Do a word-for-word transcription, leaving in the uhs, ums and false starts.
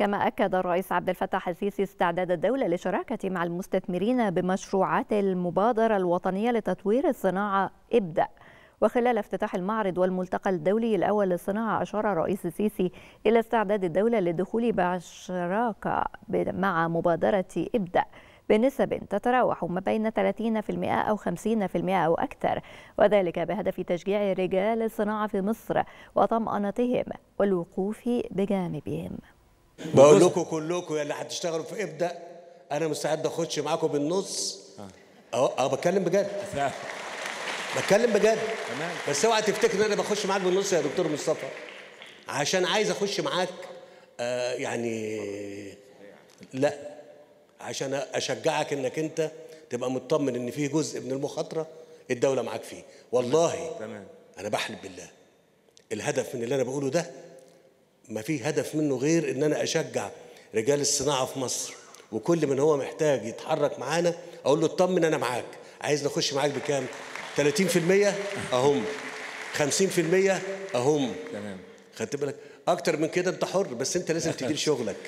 كما أكد الرئيس عبد الفتاح السيسي استعداد الدولة للشراكة مع المستثمرين بمشروعات المبادرة الوطنية لتطوير الصناعة ابدأ. وخلال افتتاح المعرض والملتقى الدولي الأول للصناعة، أشار الرئيس السيسي إلى استعداد الدولة للدخول بالشراكة مع مبادرة ابدأ بنسب تتراوح ما بين ثلاثين بالمئة أو خمسين بالمئة أو أكثر، وذلك بهدف تشجيع رجال الصناعة في مصر وطمأنتهم والوقوف بجانبهم. بقول لكم كلكم يا اللي هتشتغلوا في ابدأ أنا مستعد أخش معاكم بالنص. أه أه بتكلم بجد. بتكلم بجد. تمام. بس اوعى تفتكر ان انا بخش معاك بالنص يا دكتور مصطفى، عشان عايز اخش معاك آه يعني لا، عشان اشجعك انك انت تبقى مطمن ان في جزء من المخاطره الدوله معاك فيه. والله تمام. انا بحلف بالله الهدف من اللي انا بقوله ده ما فيه هدف منه غير ان انا اشجع رجال الصناعه في مصر، وكل من هو محتاج يتحرك معانا اقول له اطمن انا معاك. عايز نخش معاك بكام؟ ثلاثين بالمئة اهم، خمسين بالمئة اهم، تمام. خدت بالك؟ اكتر من كده انت حر، بس انت لازم تدير شغلك.